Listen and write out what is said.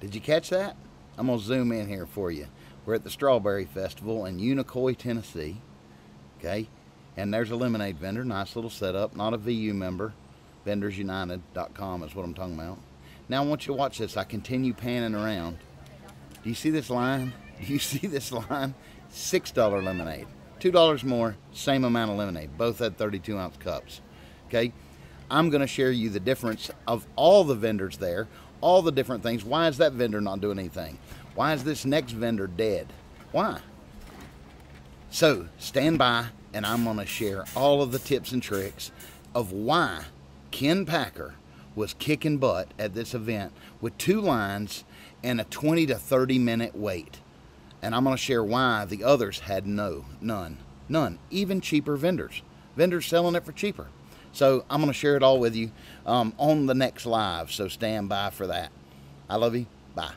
Did you catch that? I'm going to zoom in here for you. We're at the Strawberry Festival in Unicoi, Tennessee. Okay, and there's a lemonade vendor. Nice little setup. Not a VU member. VendorsUnited.com is what I'm talking about. Now I want you to watch this. I continue panning around. Do you see this line? Do you see this line? $6 lemonade. $2 more, same amount of lemonade. Both had 32-ounce cups. Okay, I'm going to share you the difference of all the vendors there. All the different things. Why is that vendor not doing anything? Why is this next vendor dead? Why? So stand by, and I'm going to share all of the tips and tricks of why Ken Packer was kicking butt at this event with two lines and a 20 to 30 minute wait. And I'm going to share why the others had none, even cheaper vendors. Vendors selling it for cheaper. So I'm going to share it all with you on the next live. So stand by for that. I love you. Bye.